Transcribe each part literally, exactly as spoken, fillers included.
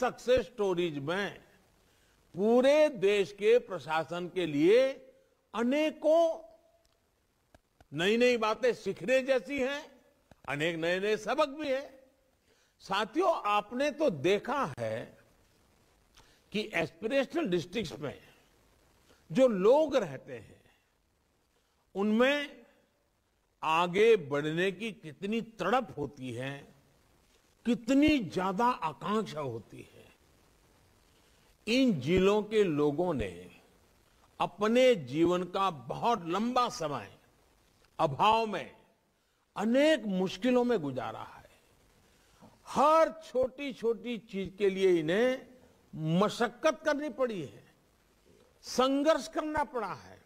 Success stories में पूरे देश के प्रशासन के लिए अनेकों नई नई बातें सीखने जैसी हैं, अनेक नए नए सबक भी हैं। साथियों, आपने तो देखा है कि एस्पिरेशनल डिस्ट्रिक्ट्स में जो लोग रहते हैं उनमें आगे बढ़ने की कितनी तड़प होती है, कितनी ज्यादा आकांक्षा होती है। इन जिलों के लोगों ने अपने जीवन का बहुत लंबा समय अभाव में, अनेक मुश्किलों में गुजारा है। हर छोटी छोटी चीज के लिए इन्हें मशक्कत करनी पड़ी है, संघर्ष करना पड़ा है।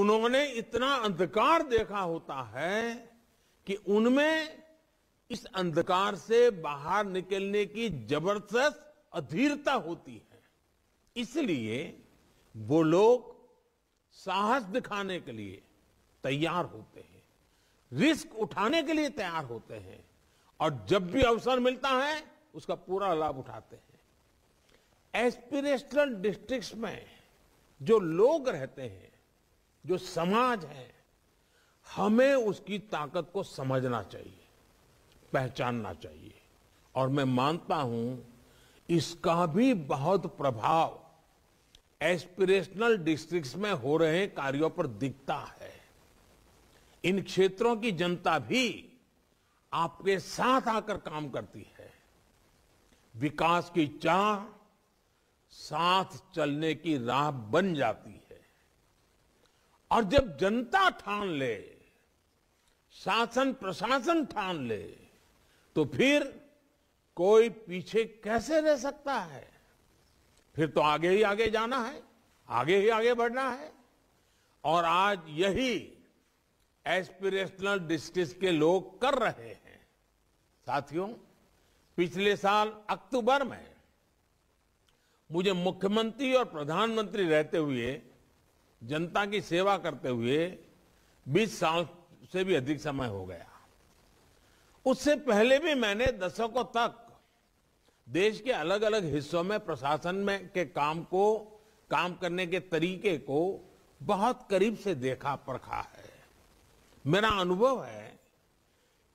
उन्होंने इतना अंधकार देखा होता है कि उनमें इस अंधकार से बाहर निकलने की जबरदस्त अधीरता होती है। इसलिए वो लोग साहस दिखाने के लिए तैयार होते हैं, रिस्क उठाने के लिए तैयार होते हैं और जब भी अवसर मिलता है उसका पूरा लाभ उठाते हैं। एस्पिरेशनल डिस्ट्रिक्ट्स में जो लोग रहते हैं, जो समाज है, हमें उसकी ताकत को समझना चाहिए, पहचानना चाहिए। और मैं मानता हूं इसका भी बहुत प्रभाव एस्पिरेशनल डिस्ट्रिक्ट्स में हो रहे कार्यों पर दिखता है। इन क्षेत्रों की जनता भी आपके साथ आकर काम करती है। विकास की चाह साथ चलने की राह बन जाती है और जब जनता ठान ले, शासन प्रशासन ठान ले, तो फिर कोई पीछे कैसे रह सकता है? फिर तो आगे ही आगे जाना है, आगे ही आगे बढ़ना है। और आज यही एस्पिरेशनल डिस्ट्रिक्ट्स के लोग कर रहे हैं। साथियों, पिछले साल अक्टूबर में मुझे मुख्यमंत्री और प्रधानमंत्री रहते हुए, जनता की सेवा करते हुए बीस साल से भी अधिक समय हो गया। उससे पहले भी मैंने दशकों तक देश के अलग अलग हिस्सों में प्रशासन में के काम को, काम करने के तरीके को बहुत करीब से देखा परखा है। मेरा अनुभव है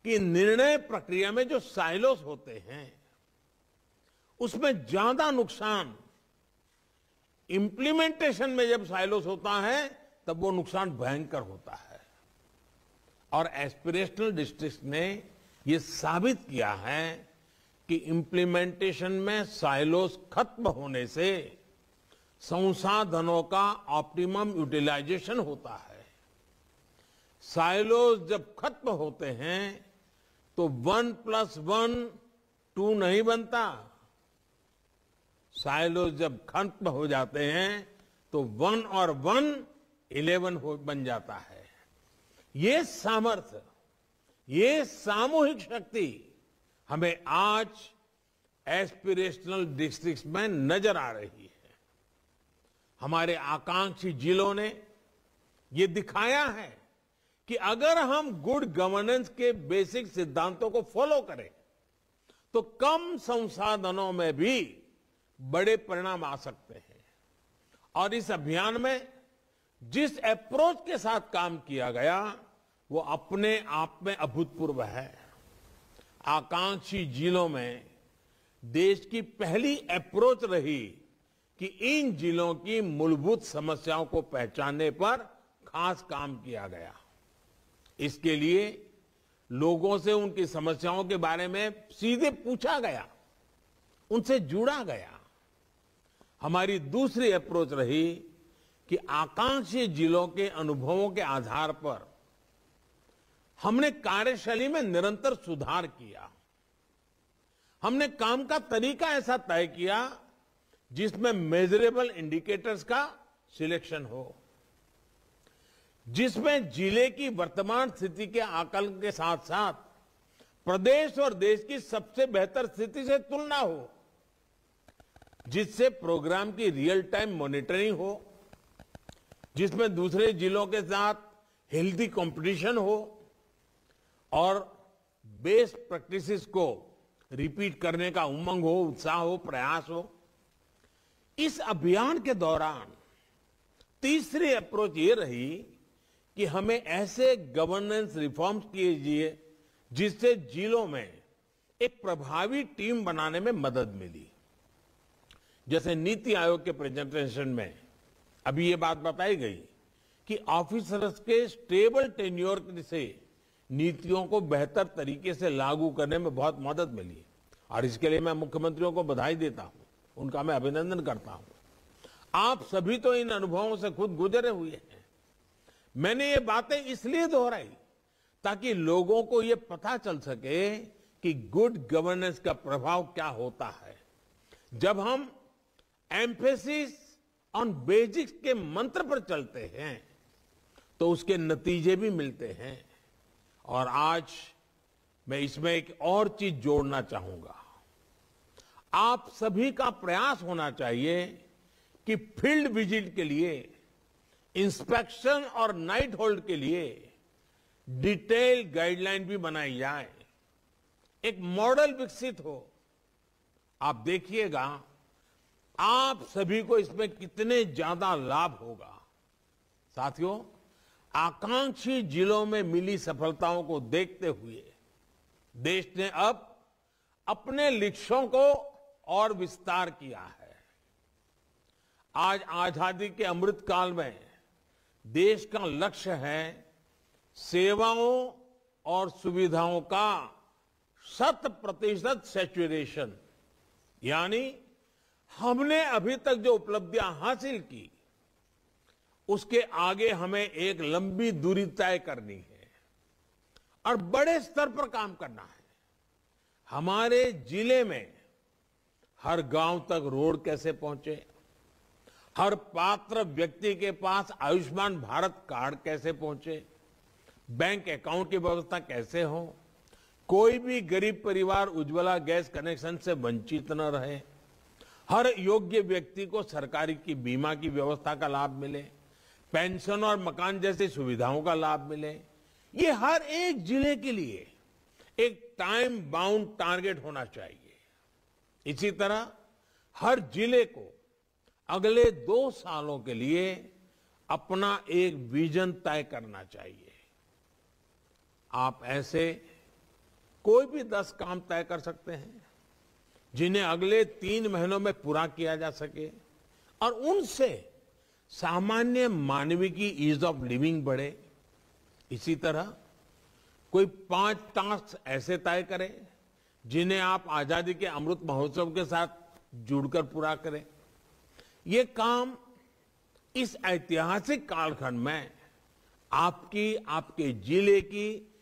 कि निर्णय प्रक्रिया में जो साइलोस होते हैं उसमें ज्यादा नुकसान, इम्प्लीमेंटेशन में जब साइलोस होता है तब वो नुकसान भयंकर होता है। और एस्पिरेशनल डिस्ट्रिक्ट ने ये साबित किया है कि इम्प्लीमेंटेशन में साइलोस खत्म होने से संसाधनों का ऑप्टिमम यूटिलाइजेशन होता है। साइलोस जब खत्म होते हैं तो वन प्लस वन टू नहीं बनता। साइलोस जब खत्म हो जाते हैं तो वन और वन इलेवन हो बन जाता है। ये सामर्थ्य, ये सामूहिक शक्ति हमें आज एस्पिरेशनल डिस्ट्रिक्ट्स में नजर आ रही है। हमारे आकांक्षी जिलों ने ये दिखाया है कि अगर हम गुड गवर्नेंस के बेसिक सिद्धांतों को फॉलो करें तो कम संसाधनों में भी बड़े परिणाम आ सकते हैं। और इस अभियान में जिस अप्रोच के साथ काम किया गया वो अपने आप में अभूतपूर्व है। आकांक्षी जिलों में देश की पहली अप्रोच रही कि इन जिलों की मूलभूत समस्याओं को पहचानने पर खास काम किया गया। इसके लिए लोगों से उनकी समस्याओं के बारे में सीधे पूछा गया, उनसे जुड़ा गया। हमारी दूसरी अप्रोच रही कि आकांक्षी जिलों के अनुभवों के आधार पर हमने कार्यशैली में निरंतर सुधार किया। हमने काम का तरीका ऐसा तय किया जिसमें मेजरेबल इंडिकेटर्स का सिलेक्शन हो, जिसमें जिले की वर्तमान स्थिति के आकलन के साथ साथ प्रदेश और देश की सबसे बेहतर स्थिति से तुलना हो, जिससे प्रोग्राम की रियल टाइम मॉनिटरिंग हो, जिसमें दूसरे जिलों के साथ हेल्दी कंपटीशन हो और बेस्ट प्रैक्टिसेस को रिपीट करने का उमंग हो, उत्साह हो, प्रयास हो। इस अभियान के दौरान तीसरी अप्रोच ये रही कि हमें ऐसे गवर्नेंस रिफॉर्म्स कीजिए जिससे जिलों में एक प्रभावी टीम बनाने में मदद मिली। जैसे नीति आयोग के प्रेजेंटेशन में अभी ये बात बताई गई कि ऑफिसर्स के स्टेबल टेन्योर से नीतियों को बेहतर तरीके से लागू करने में बहुत मदद मिली और इसके लिए मैं मुख्यमंत्रियों को बधाई देता हूं, उनका मैं अभिनंदन करता हूं। आप सभी तो इन अनुभवों से खुद गुजरे हुए हैं। मैंने ये बातें इसलिए दोहराई ताकि लोगों को ये पता चल सके कि गुड गवर्नेंस का प्रभाव क्या होता है। जब हम एम्फेसिस ऑन बेसिक्स के मंत्र पर चलते हैं तो उसके नतीजे भी मिलते हैं। और आज मैं इसमें एक और चीज जोड़ना चाहूंगा। आप सभी का प्रयास होना चाहिए कि फील्ड विजिट के लिए, इंस्पेक्शन और नाइट होल्ड के लिए डिटेल गाइडलाइन भी बनाई जाए, एक मॉडल विकसित हो। आप देखिएगा आप सभी को इसमें कितने ज्यादा लाभ होगा। साथियों, आकांक्षी जिलों में मिली सफलताओं को देखते हुए देश ने अब अपने लक्ष्यों को और विस्तार किया है। आज आजादी के अमृत काल में देश का लक्ष्य है सेवाओं और सुविधाओं का शत प्रतिशत सैचुरेशन, यानी हमने अभी तक जो उपलब्धियां हासिल की उसके आगे हमें एक लंबी दूरी तय करनी है और बड़े स्तर पर काम करना है। हमारे जिले में हर गांव तक रोड कैसे पहुंचे, हर पात्र व्यक्ति के पास आयुष्मान भारत कार्ड कैसे पहुंचे, बैंक अकाउंट की व्यवस्था कैसे हो, कोई भी गरीब परिवार उज्ज्वला गैस कनेक्शन से वंचित न रहे, हर योग्य व्यक्ति को सरकारी की बीमा की व्यवस्था का लाभ मिले, पेंशन और मकान जैसी सुविधाओं का लाभ मिले। ये हर एक जिले के लिए एक टाइम बाउंड टारगेट होना चाहिए। इसी तरह हर जिले को अगले दो सालों के लिए अपना एक विजन तय करना चाहिए। आप ऐसे कोई भी दस काम तय कर सकते हैं जिन्हें अगले तीन महीनों में पूरा किया जा सके और उनसे सामान्य मानवी की ईज ऑफ लिविंग बढ़े। इसी तरह कोई पांच टास्क ऐसे तय करें जिन्हें आप आजादी के अमृत महोत्सव के साथ जुड़कर पूरा करें। ये काम इस ऐतिहासिक कालखंड में आपकी, आपके जिले की